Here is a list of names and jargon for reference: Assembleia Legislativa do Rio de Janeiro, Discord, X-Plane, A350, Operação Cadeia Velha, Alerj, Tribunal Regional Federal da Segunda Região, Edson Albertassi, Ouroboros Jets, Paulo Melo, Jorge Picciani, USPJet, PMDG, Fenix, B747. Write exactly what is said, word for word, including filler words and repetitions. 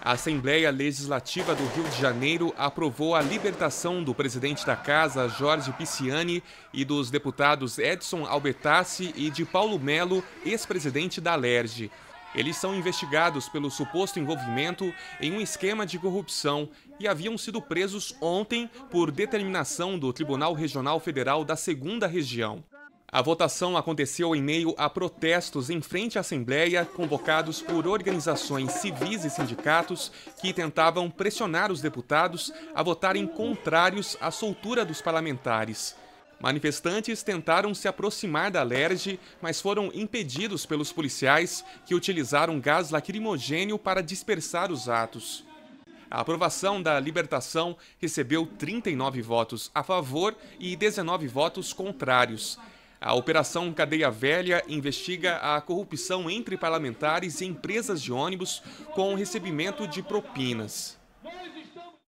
A Assembleia Legislativa do Rio de Janeiro aprovou a libertação do presidente da Casa, Jorge Picciani, e dos deputados Edson Albertassi e de Paulo Melo, ex-presidente da Alerj. Eles são investigados pelo suposto envolvimento em um esquema de corrupção e haviam sido presos ontem por determinação do Tribunal Regional Federal da Segunda Região. A votação aconteceu em meio a protestos em frente à Assembleia, convocados por organizações civis e sindicatos que tentavam pressionar os deputados a votarem contrários à soltura dos parlamentares. Manifestantes tentaram se aproximar da Alerj, mas foram impedidos pelos policiais, que utilizaram gás lacrimogênio para dispersar os atos. A aprovação da libertação recebeu trinta e nove votos a favor e dezenove votos contrários. A Operação Cadeia Velha investiga a corrupção entre parlamentares e empresas de ônibus com o recebimento de propinas.